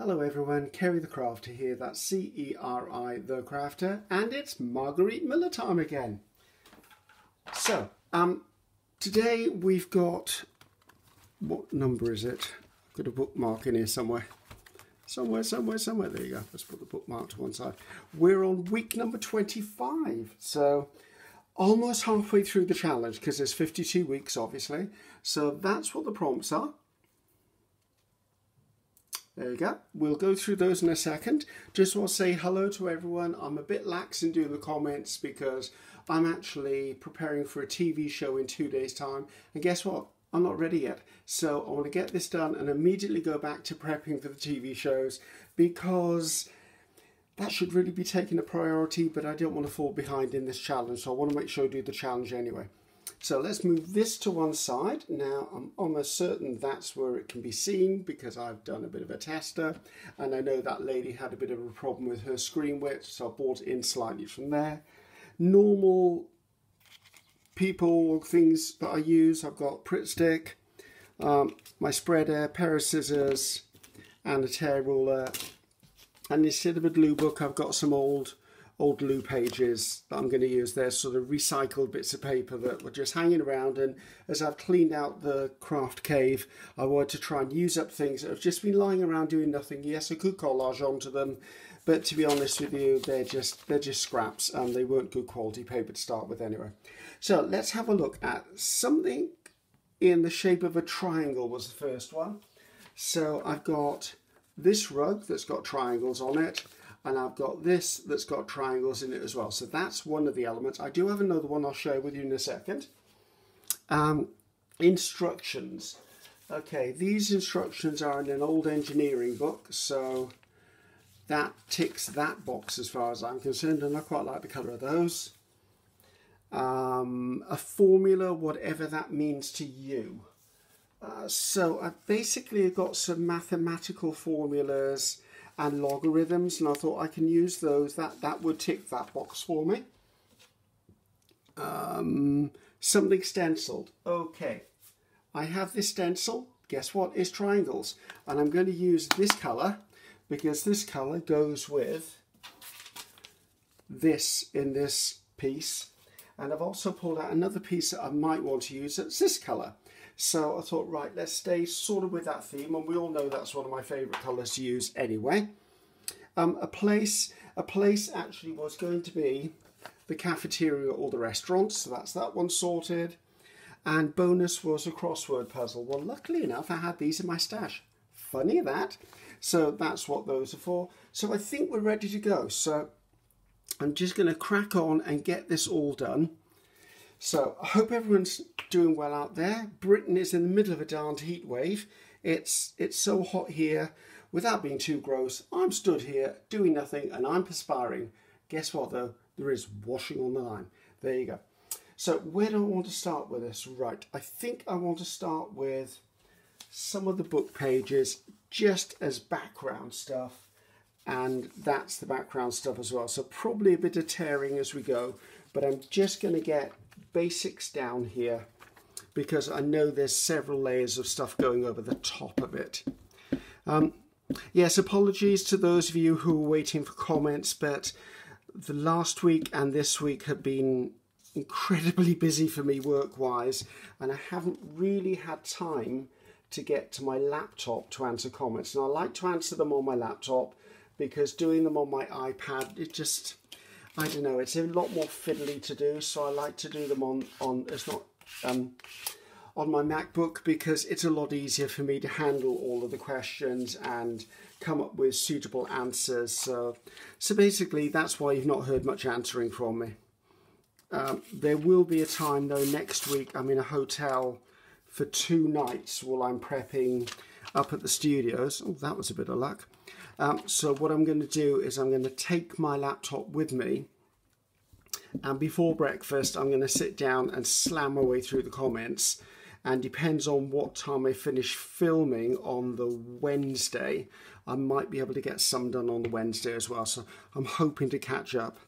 Hello everyone, Ceri the Crafter here, that's C-E-R-I the Crafter, and it's Margarete Miller time again. So, today we've got, what number is it? I've got a bookmark in here somewhere. Somewhere, there you go, let's put the bookmark to one side. We're on week number 25, so almost halfway through the challenge, because there's 52 weeks obviously, so that's what the prompts are. There you go. We'll go through those in a second. Just want to say hello to everyone. I'm a bit lax in doing the comments because I'm actually preparing for a TV show in 2 days' time. And guess what? I'm not ready yet. So I want to get this done and immediately go back to prepping for the TV shows because that should really be taking a priority, but I don't want to fall behind in this challenge. So I want to make sure I do the challenge anyway. So let's move this to one side. Now, I'm almost certain that's where it can be seen because I've done a bit of a tester and I know that lady had a bit of a problem with her screen width, so I brought it in slightly from there. Normal people, things that I use, I've got Pritt Stick, my spreader, a pair of scissors and a tear ruler. And instead of a glue book, I've got some old glue pages that I'm going to use. They're sort of recycled bits of paper that were just hanging around, and as I've cleaned out the craft cave, I wanted to try and use up things that have just been lying around doing nothing. Yes, I could collage onto them, but to be honest with you, they're just scraps and they weren't good quality paper to start with anyway. So let's have a look at something in the shape of a triangle was the first one. So I've got this rug that's got triangles on it, and I've got this that's got triangles in it as well. So that's one of the elements. I do have another one I'll share with you in a second. Instructions. Okay, these instructions are in an old engineering book, so that ticks that box as far as I'm concerned, and I quite like the colour of those. A formula, whatever that means to you. So I've basically got some mathematical formulas and logarithms, and I thought I can use those. That would tick that box for me. Something stenciled. Okay, I have this stencil. Guess what? It's triangles, and I'm going to use this color because this color goes with this in this piece. And I've also pulled out another piece that I might want to use that's this color. So I thought, right, let's stay sort of with that theme, and we all know that's one of my favourite colours to use anyway. A place actually was going to be the cafeteria or the restaurant, so that's that one sorted. And bonus was a crossword puzzle. Well, luckily enough, I had these in my stash. Funny that. So that's what those are for. So I think we're ready to go. So I'm just going to crack on and get this all done. So I hope everyone's doing well out there. Britain is in the middle of a darned heat wave. It's so hot here. Without being too gross, I'm stood here doing nothing and I'm perspiring. Guess what though? There is washing on the line. There you go. So where do I want to start with this? Right, I think I want to start with some of the book pages just as background stuff. And that's the background stuff as well. So probably a bit of tearing as we go, but I'm just going to get basics down here because I know there's several layers of stuff going over the top of it. Yes, apologies to those of you who were waiting for comments, but the last week and this week have been incredibly busy for me work-wise, and I haven't really had time to get to my laptop to answer comments. And I like to answer them on my laptop because doing them on my iPad, it just, I don't know, it's a lot more fiddly to do, so I like to do them on my MacBook because it's a lot easier for me to handle all of the questions and come up with suitable answers. So basically, that's why you've not heard much answering from me. There will be a time, though, next week I'm in a hotel for 2 nights while I'm prepping up at the studios. Oh, that was a bit of luck. So what I'm going to do is I'm going to take my laptop with me, and before breakfast I'm going to sit down and slam my way through the comments, and depends on what time I finish filming on the Wednesday, I might be able to get some done on the Wednesday as well, so I'm hoping to catch up.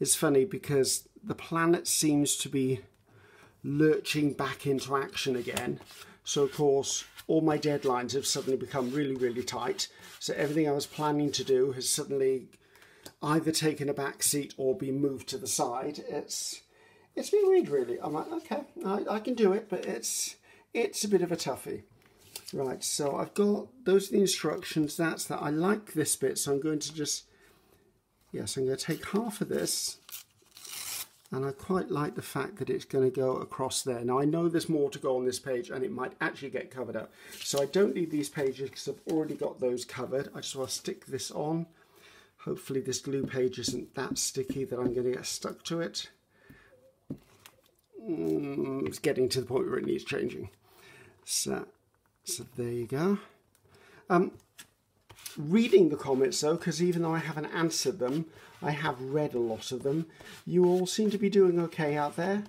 It's funny because the planet seems to be lurching back into action again, So of course, all my deadlines have suddenly become really, really tight. So everything I was planning to do has suddenly either taken a back seat or been moved to the side. It's been weird, really. I'm like, okay, I can do it, but it's a bit of a toughie. Right, so I've got, those are the instructions. That's that. I like this bit, so I'm going to just, yes, I'm going to take half of this. And I quite like the fact that it's going to go across there. Now, I know there's more to go on this page, and it might actually get covered up. So I don't need these pages because I've already got those covered. I just want to stick this on. Hopefully this glue page isn't that sticky that I'm going to get stuck to it. It's getting to the point where it needs changing. So there you go. Reading the comments though, because even though I haven't answered them, I have read a lot of them. You all seem to be doing okay out there.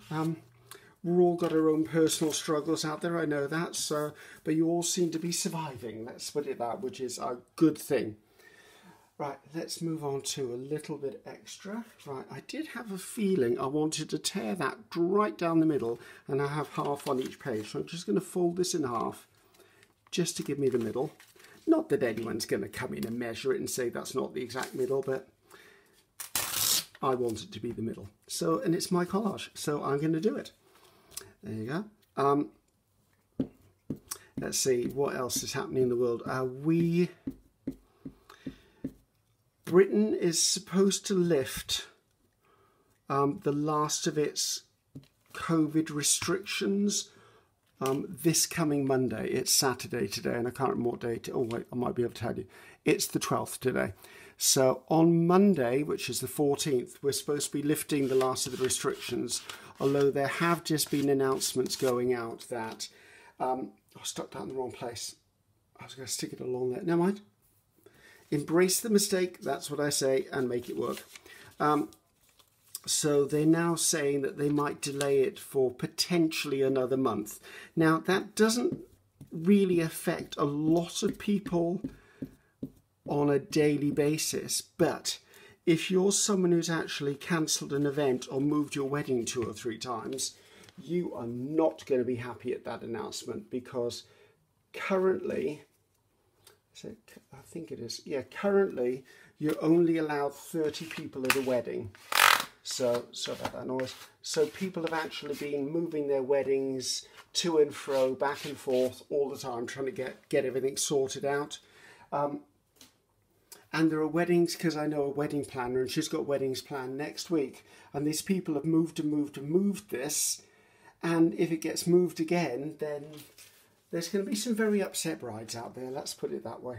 We've all got our own personal struggles out there, I know that, so, but you all seem to be surviving, let's put it that, which is a good thing. Right, let's move on to a little bit extra. Right, I did have a feeling I wanted to tear that right down the middle, and I have half on each page, so I'm just going to fold this in half just to give me the middle. Not that anyone's going to come in and measure it and say that's not the exact middle, but I want it to be the middle. So, and it's my collage, so I'm going to do it. There you go. Let's see what else is happening in the world. Britain is supposed to lift the last of its COVID restrictions this coming Monday. It's Saturday today, and I can't remember what day. Oh wait, I might be able to tell you. It's the 12th today. So on Monday, which is the 14th, we're supposed to be lifting the last of the restrictions, although there have just been announcements going out that... I stuck that in the wrong place. I was going to stick it along there. Never mind. Embrace the mistake, that's what I say, and make it work. So they're now saying that they might delay it for potentially another month. Now, that doesn't really affect a lot of people on a daily basis, but if you're someone who's actually cancelled an event or moved your wedding 2 or 3 times, you are not going to be happy at that announcement, because currently, I think it is, yeah, currently you're only allowed 30 people at a wedding. So, sorry about that noise. So people have actually been moving their weddings to and fro, back and forth all the time, trying to get everything sorted out. And there are weddings, because I know a wedding planner, and she's got weddings planned next week. And these people have moved and moved and moved this. And if it gets moved again, then there's going to be some very upset brides out there. Let's put it that way.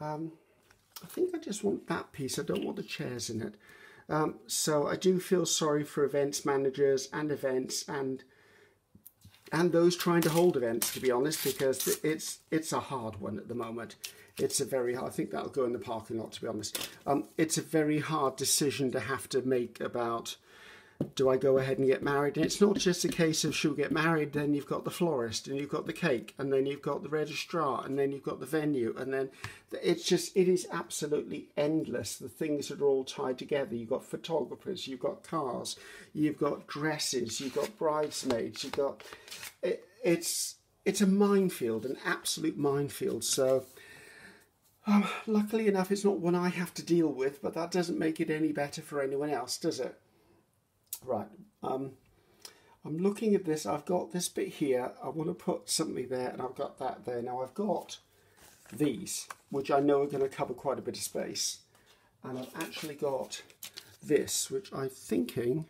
I think I just want that piece. I don't want the chairs in it. So I do feel sorry for events managers and events and those trying to hold events, to be honest, because it's a hard one at the moment. It's a very hard, I think that'll go in the parking lot, to be honest. It's a very hard decision to have to make about, do I go ahead and get married? And it's not just a case of she'll get married, then you've got the florist and you've got the cake and then you've got the registrar and then you've got the venue and then it's just, it is absolutely endless. The things that are all tied together. You've got photographers, you've got cars, you've got dresses, you've got bridesmaids, you've got, it's a minefield, an absolute minefield. So luckily enough, it's not one I have to deal with, but that doesn't make it any better for anyone else, does it? Right, I'm looking at this, I've got this bit here, I want to put something there and I've got that there. Now I've got these, which I know are going to cover quite a bit of space. And I've actually got this, which I'm thinking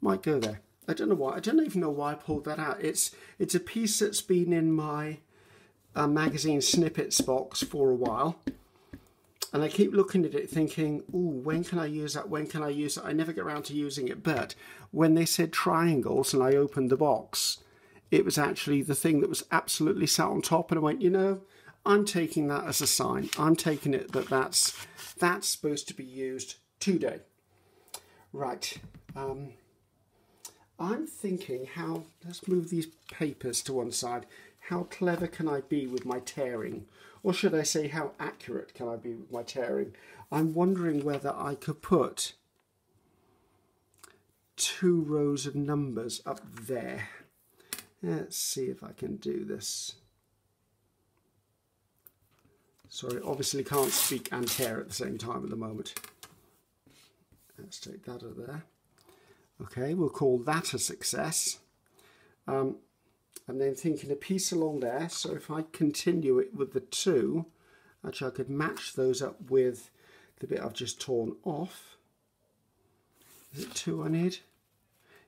might go there. I don't know why, I don't even know why I pulled that out. It's a piece that's been in my magazine snippets box for a while. And I keep looking at it thinking, oh, when can I use that? When can I use it? I never get around to using it. But when they said triangles and I opened the box, it was actually the thing that was absolutely sat on top. And I went, you know, I'm taking that as a sign. I'm taking it that that's supposed to be used today. Right. I'm thinking how, let's move these papers to one side. How clever can I be with my tearing? Or should I say, how accurate can I be with my tearing? I'm wondering whether I could put 2 rows of numbers up there. Let's see if I can do this. Sorry, obviously can't speak and tear at the same time at the moment. Let's take that out of there. Okay, we'll call that a success. And then thinking a piece along there, so if I continue it with the two, actually I could match those up with the bit I've just torn off. Is it two I need?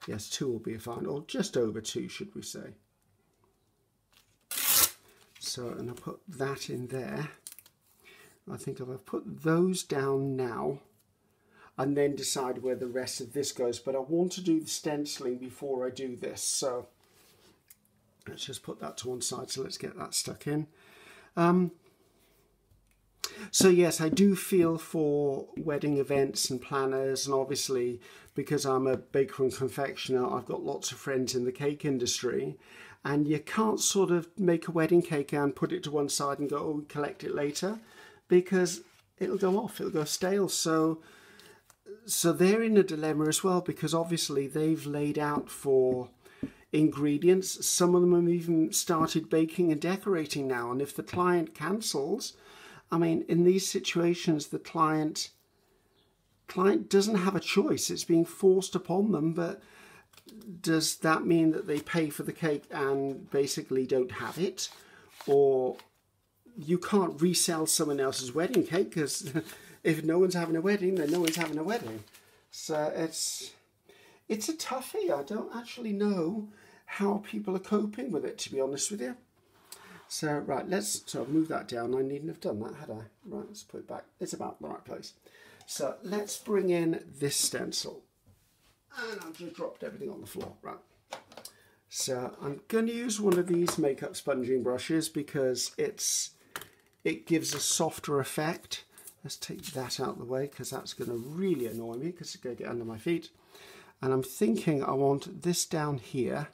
Yes, two will be fine, or just over two, should we say. So, and I'll put that in there. I think if I put those down now, and then decide where the rest of this goes, but I want to do the stenciling before I do this, so let's just put that to one side. So let's get that stuck in. So yes, I do feel for wedding events and planners, and obviously because I'm a baker and confectioner, I've got lots of friends in the cake industry, and you can't sort of make a wedding cake and put it to one side and go, oh, collect it later, because it'll go off, it'll go stale. So they're in a dilemma as well, because obviously they've laid out for ingredients. Some of them have even started baking and decorating now, and if the client cancels, I mean, in these situations, the client doesn't have a choice. It's being forced upon them, but does that mean that they pay for the cake and basically don't have it? Or you can't resell someone else's wedding cake, because if no one's having a wedding, then no one's having a wedding. So it's a toughie. I don't actually know how people are coping with it, to be honest with you. So, right, so I'll move that down. I needn't have done that, had I? Right, let's put it back. It's about the right place. So let's bring in this stencil. And I've just dropped everything on the floor, right. So I'm going to use one of these makeup sponging brushes because it gives a softer effect. Let's take that out of the way because that's going to really annoy me because it's going to get under my feet. And I'm thinking I want this down here.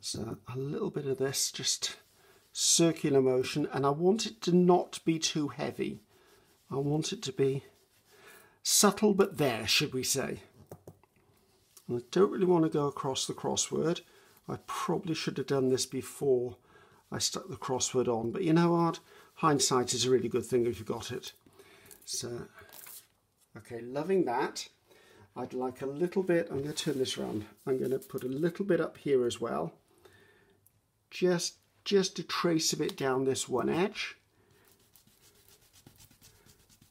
So a little bit of this, just circular motion, and I want it to not be too heavy. I want it to be subtle, but there, should we say. And I don't really want to go across the crossword. I probably should have done this before I stuck the crossword on, but you know what? Hindsight is a really good thing if you got it. So, okay, loving that. I'd like a little bit, I'm going to turn this around. I'm going to put a little bit up here as well. Just a trace of it down this one edge,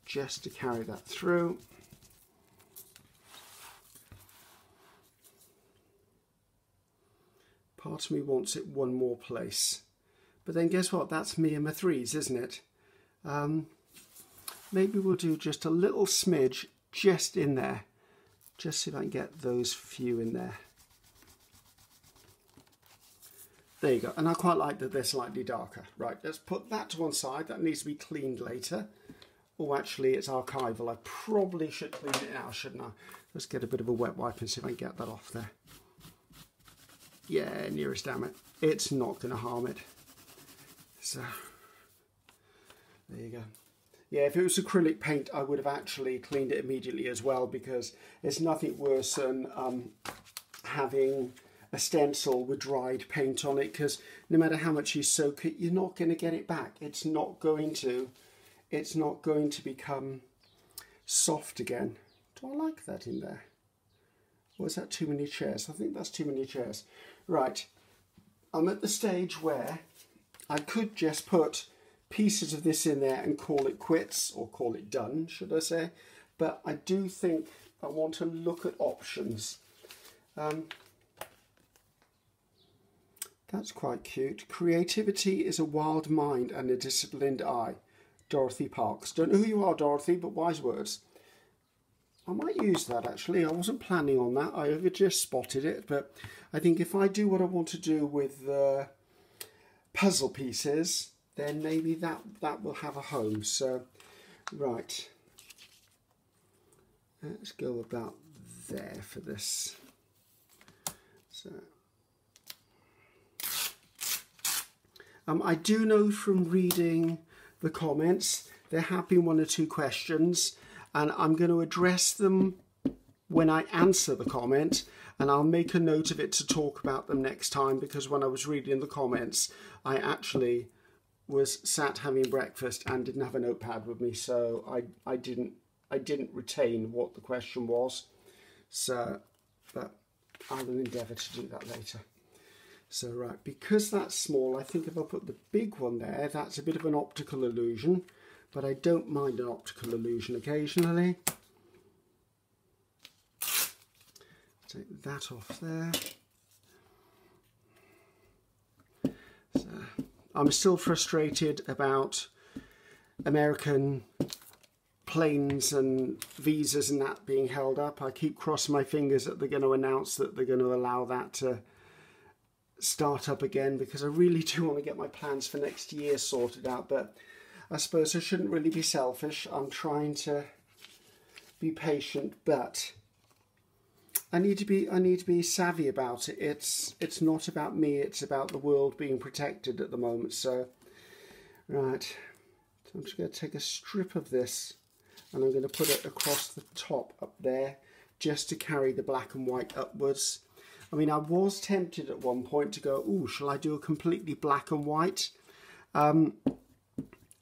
just to carry that through. Part of me wants it one more place, but then guess what? That's me and my threes, isn't it? Maybe we'll do just a little smidge just in there, just see if I can get those few in there. There you go, and I quite like that they're slightly darker. Right, let's put that to one side. That needs to be cleaned later. Oh, actually, it's archival. I probably should clean it now, shouldn't I? Let's get a bit of a wet wipe and see if I can get that off there. Yeah, nearest, damn it. It's not going to harm it. So, there you go. Yeah, if it was acrylic paint, I would have actually cleaned it immediately as well, because it's nothing worse than having a stencil with dried paint on it, because no matter how much you soak it, you're not going to get it back. It's not going to become soft again. Do I like that in there? Or is that too many chairs? I think that's too many chairs. Right, I'm at the stage where I could just put pieces of this in there and call it quits, or call it done, should I say? But I do think I want to look at options. That's quite cute. Creativity is a wild mind and a disciplined eye. Dorothy Parks. Don't know who you are, Dorothy, but wise words. I might use that, actually. I wasn't planning on that. I just spotted it. But I think if I do what I want to do with the puzzle pieces, then maybe that will have a home. So, right. Let's go about there for this. So... I do know from reading the comments, there have been one or two questions, and I'm going to address them when I answer the comment, and I'll make a note of it to talk about them next time, because when I was reading the comments, I actually was sat having breakfast and didn't have a notepad with me, so I didn't retain what the question was. So, but I will endeavour to do that later. So right, because that's small, I think if I put the big one there, that's a bit of an optical illusion, but I don't mind an optical illusion occasionally. Take that off there. So, I'm still frustrated about American planes and visas and that being held up. I keep crossing my fingers that they're going to announce that they're going to allow that to start up again, because I really do want to get my plans for next year sorted out. But I suppose I shouldn't really be selfish. I'm trying to be patient, but I need to be savvy about it. It's not about me, it's about the world being protected at the moment. So, right, so I'm just going to take a strip of this and I'm going to put it across the top up there just to carry the black and white upwards. I mean, I was tempted at one point to go, ooh, shall I do a completely black and white? And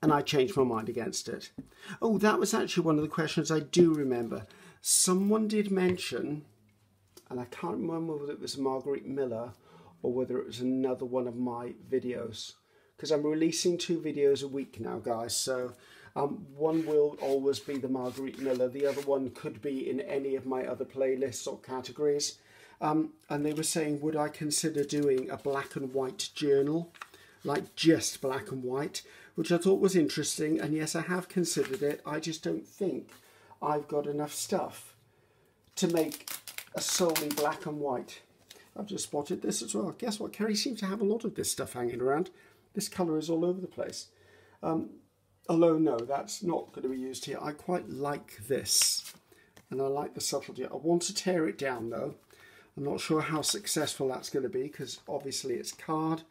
I changed my mind against it. Oh, that was actually one of the questions I do remember. Someone did mention, and I can't remember whether it was Margarete Miller or whether it was another one of my videos, because I'm releasing 2 videos a week now, guys. So one will always be the Margarete Miller. The other one could be in any of my other playlists or categories. And they were saying, would I consider doing a black and white journal, like just black and white, which I thought was interesting. And yes, I have considered it. I just don't think I've got enough stuff to make a solely black and white. I've just spotted this as well. Guess what? Ceri seems to have a lot of this stuff hanging around. This colour is all over the place. Although, no, that's not going to be used here. I quite like this. And I like the subtlety. I want to tear it down, though. I'm not sure how successful that's going to be, because obviously it's card.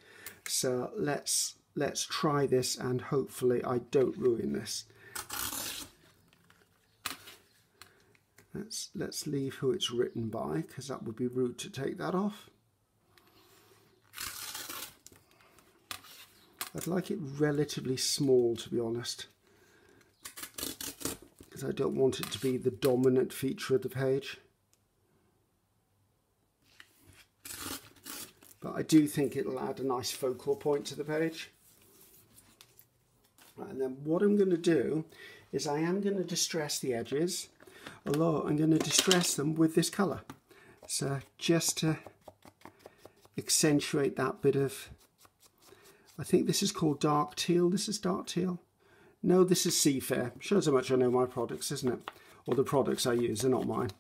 So let's try this, and hopefully I don't ruin this. Let's leave who it's written by, because that would be rude to take that off. I'd like it relatively small, to be honest, because I don't want it to be the dominant feature of the page. But I do think it'll add a nice focal point to the page. Right, and then what I'm going to do is I am going to distress the edges. Although I'm going to distress them with this colour, so just to accentuate that bit of, I think this is called dark teal. This is dark teal. No, this is Seafair. Shows how much I know my products, isn't it? Or the products I use are not mine.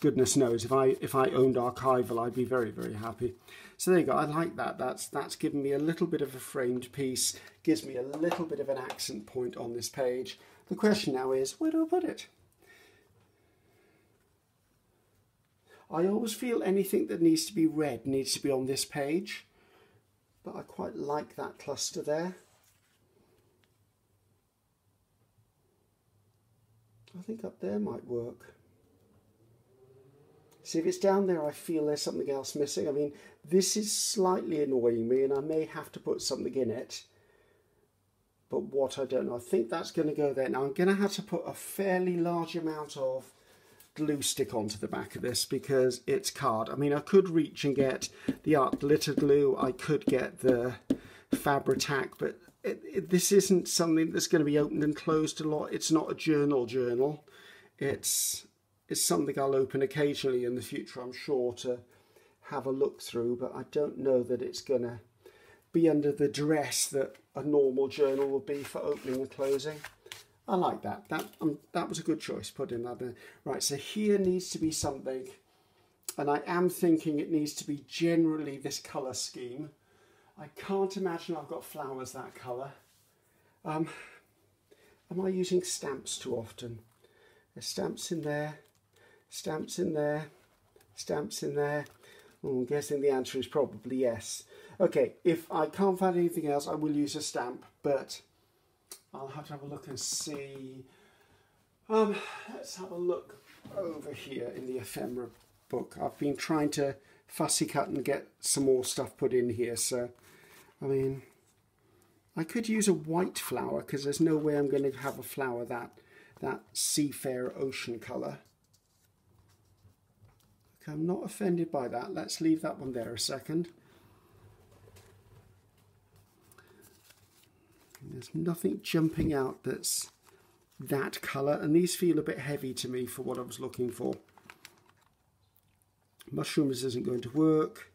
Goodness knows, if I owned Archival, I'd be very, very happy. So there you go. I like that. That's given me a little bit of a framed piece. Gives me a little bit of an accent point on this page. The question now is, where do I put it? I always feel anything that needs to be read needs to be on this page, but I quite like that cluster there. I think up there might work. See, if it's down there, I feel there's something else missing. I mean, this is slightly annoying me, and I may have to put something in it, but what, I don't know. I think that's going to go there. Now, I'm going to have to put a fairly large amount of glue stick onto the back of this, because it's card. I mean, I could reach and get the art glitter glue, I could get the Fabri-Tac, but this isn't something that's going to be opened and closed a lot. It's not a journal. It's something I'll open occasionally in the future, I'm sure, to have a look through, but I don't know that it's going to be under the duress that a normal journal would be for opening and closing. I like that. That was a good choice, putting that in. Right, so here needs to be something, and I am thinking it needs to be generally this colour scheme. I can't imagine I've got flowers that colour. Am I using stamps too often? There's stamps in there, stamps in there, stamps in there. Oh, I'm guessing the answer is probably yes. Okay, if I can't find anything else, I will use a stamp, but I'll have to have a look and see. Let's have a look over here in the ephemera MacBook. I've been trying to fussy cut and get some more stuff put in here. So, I mean, I could use a white flower because there's no way I'm going to have a flower that seafair ocean colour. Okay, I'm not offended by that. Let's leave that one there a second. And there's nothing jumping out that's that colour, and these feel a bit heavy to me for what I was looking for. Mushrooms isn't going to work.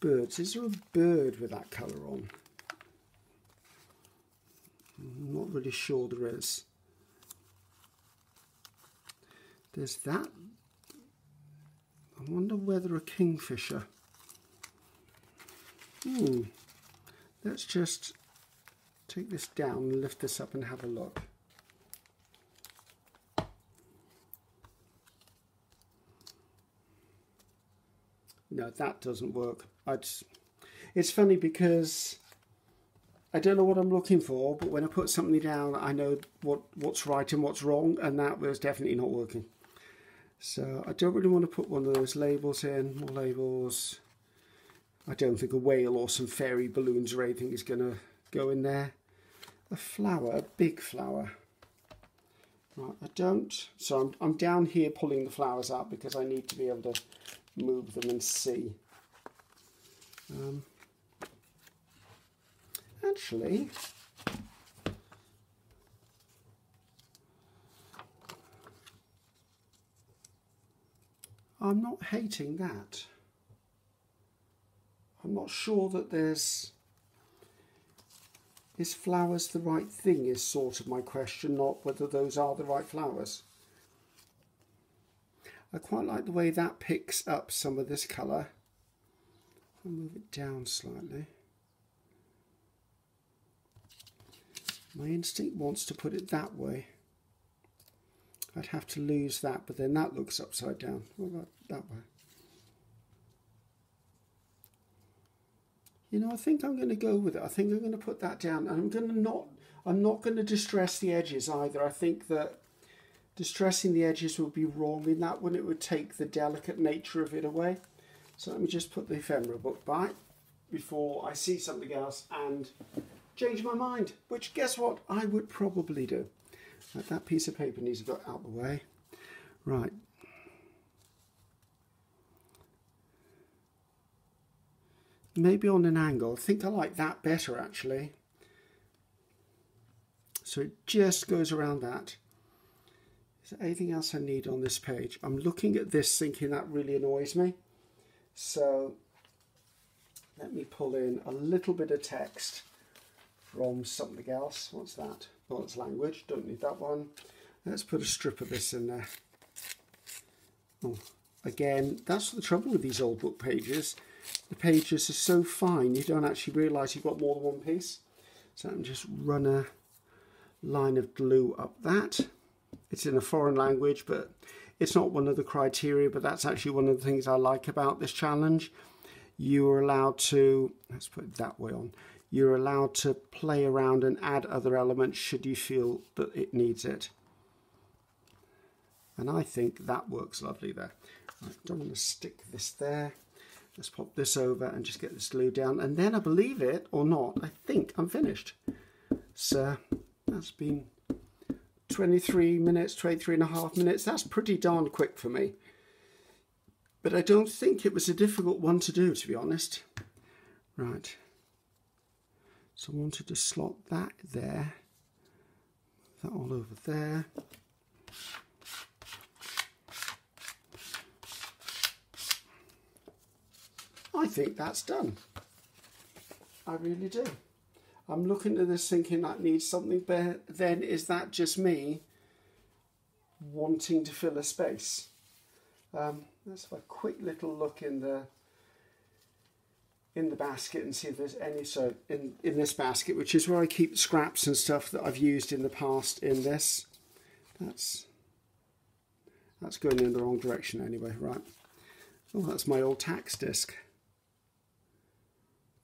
Birds, is there a bird with that colour on? I'm not really sure there is. There's that. I wonder whether a kingfisher. Let's just take this down and lift this up and have a look. No, that doesn't work. It's funny because I don't know what I'm looking for, but when I put something down, I know what's right and what's wrong, and that was definitely not working. So I don't really want to put one of those labels in. More labels. I don't think a whale or some fairy balloons or anything is going to go in there. A flower, a big flower. Right, I don't. So I'm down here pulling the flowers out because I need to be able to move them and see. Actually, I'm not hating that. I'm not sure that there's... Is flowers the right thing is sort of my question, not whether those are the right flowers. I quite like the way that picks up some of this colour. I'll move it down slightly. My instinct wants to put it that way. I'd have to lose that, but then that looks upside down. What about that way? You know, I think I'm going to go with it. I think I'm going to put that down, and I'm not going to distress the edges either. I think that distressing the edges would be wrong in that one. It would take the delicate nature of it away. So let me just put the ephemera book by before I see something else and change my mind, which, guess what, I would probably do. Right, that piece of paper needs to go out the way. Right. Maybe on an angle. I think I like that better, actually. So it just goes around that. Is there anything else I need on this page? I'm looking at this thinking that really annoys me. So let me pull in a little bit of text from something else. What's that? Oh, it's language. Don't need that one. Let's put a strip of this in there. Oh, again, that's the trouble with these old book pages. The pages are so fine, you don't actually realise you've got more than one piece. So I can just run a line of glue up that. It's in a foreign language, but it's not one of the criteria, but that's actually one of the things I like about this challenge. You are allowed to, let's put it that way on, you're allowed to play around and add other elements should you feel that it needs it. And I think that works lovely there. I don't want to stick this there. Let's pop this over and just get this glue down. And then I believe it or not, I think I'm finished. So that's been 23 minutes, 23 and a half minutes. That's pretty darn quick for me. But I don't think it was a difficult one to do, to be honest. Right. So I wanted to slot that there, that all over there. I think that's done. I really do. I'm looking at this thinking that needs something, but then is that just me wanting to fill a space? Let's have a quick little look in the basket and see if there's any. So in this basket, which is where I keep scraps and stuff that I've used in the past in this. That's going in the wrong direction anyway, right? Oh, that's my old tax disc.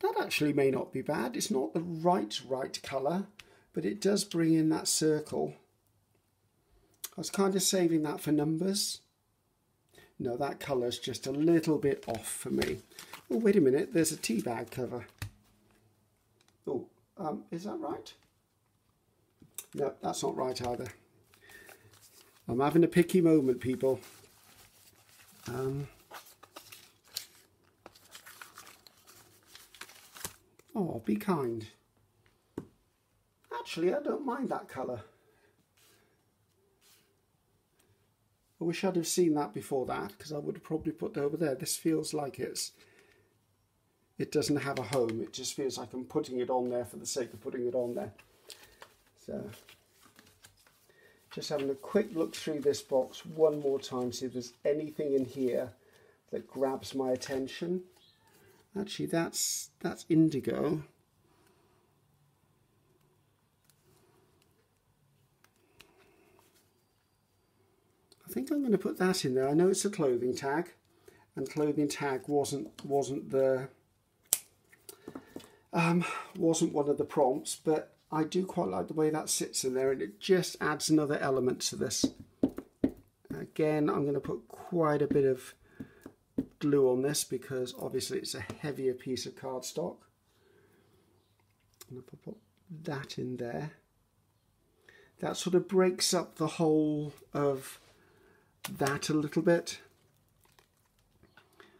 That actually may not be bad. It's not the right colour, but it does bring in that circle. I was kind of saving that for numbers. No, that colour's just a little bit off for me. Oh, wait a minute, there's a tea bag cover. Oh, is that right? No, that's not right either. I'm having a picky moment, people. Oh, be kind. Actually, I don't mind that colour. I wish I'd have seen that before that, because I would have probably put that over there. This feels like it doesn't have a home. It just feels like I'm putting it on there for the sake of putting it on there. So, just having a quick look through this box one more time, see if there's anything in here that grabs my attention. Actually, that's indigo. I think I'm going to put that in there. I know it's a clothing tag, and clothing tag wasn't one of the prompts, but I do quite like the way that sits in there, and it just adds another element to this. Again, I'm going to put quite a bit of glue on this because obviously it's a heavier piece of cardstock. I'm going to put that in there. That sort of breaks up the whole of that a little bit,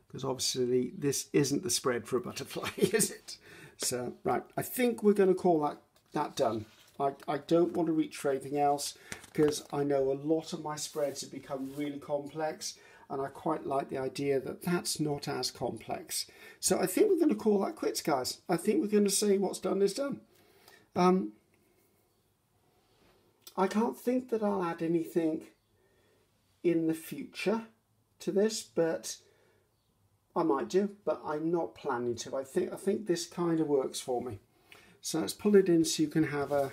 because obviously this isn't the spread for a butterfly, is it? So right, I think we're going to call that done. I don't want to reach for anything else because I know a lot of my spreads have become really complex, and I quite like the idea that that's not as complex. So I think we're going to call that quits, guys. I think we're going to say what's done is done. I can't think that I'll add anything in the future to this, but I might do, but I'm not planning to. I think this kind of works for me. So let's pull it in so you can have a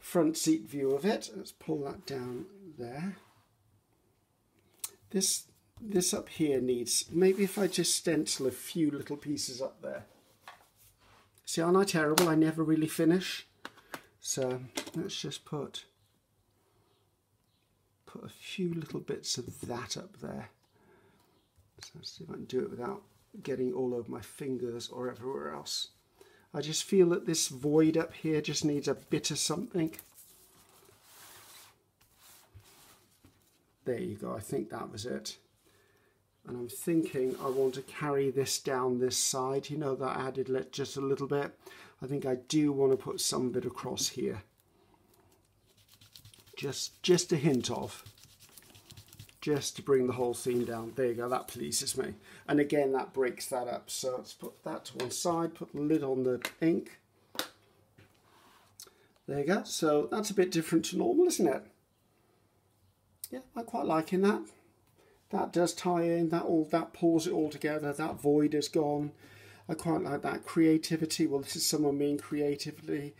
front seat view of it. Let's pull that down there. This up here needs, maybe if I just stencil a few little pieces up there. See, aren't I terrible? I never really finish. So let's just put a few little bits of that up there. So let's see if I can do it without getting all over my fingers or everywhere else. I just feel that this void up here just needs a bit of something. There you go, I think that was it. And I'm thinking I want to carry this down this side. You know that I added just a little bit. I think I do want to put some bit across here. Just a hint of, just to bring the whole thing down. There you go, that pleases me. And again, that breaks that up. So let's put that to one side, put the lid on the ink. There you go. So that's a bit different to normal, isn't it? Yeah, I'm quite liking that. That does tie in, that pulls it all together, that void is gone. I quite like that. Creativity, well, this is someone being creatively.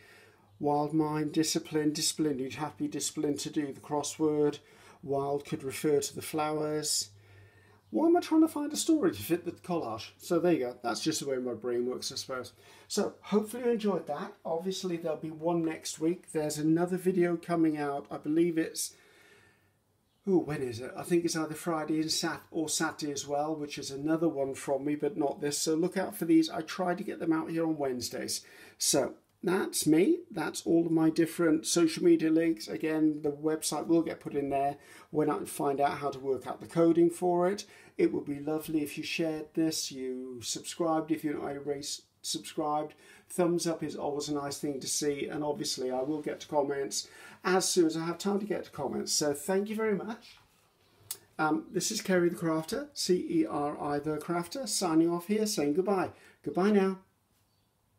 Wild mind, discipline, you'd have to be disciplined to do the crossword. Wild could refer to the flowers. Why am I trying to find a story to fit the collage? So there you go, that's just the way my brain works, I suppose. So hopefully you enjoyed that. Obviously there'll be one next week. There's another video coming out, I believe it's, ooh, when is it? I think it's either Friday and Saturday as well, which is another one from me, but not this. So look out for these. I try to get them out here on Wednesdays. So that's me. That's all of my different social media links. Again, the website will get put in there when I find out how to work out the coding for it. It would be lovely if you shared this, you subscribed, if you're not already subscribed. Thumbs up is always a nice thing to see, and obviously I will get to comments as soon as I have time to get to comments. So thank you very much. This is Ceri the Crafter, C-E-R-I the Crafter, signing off here, saying goodbye. Goodbye now.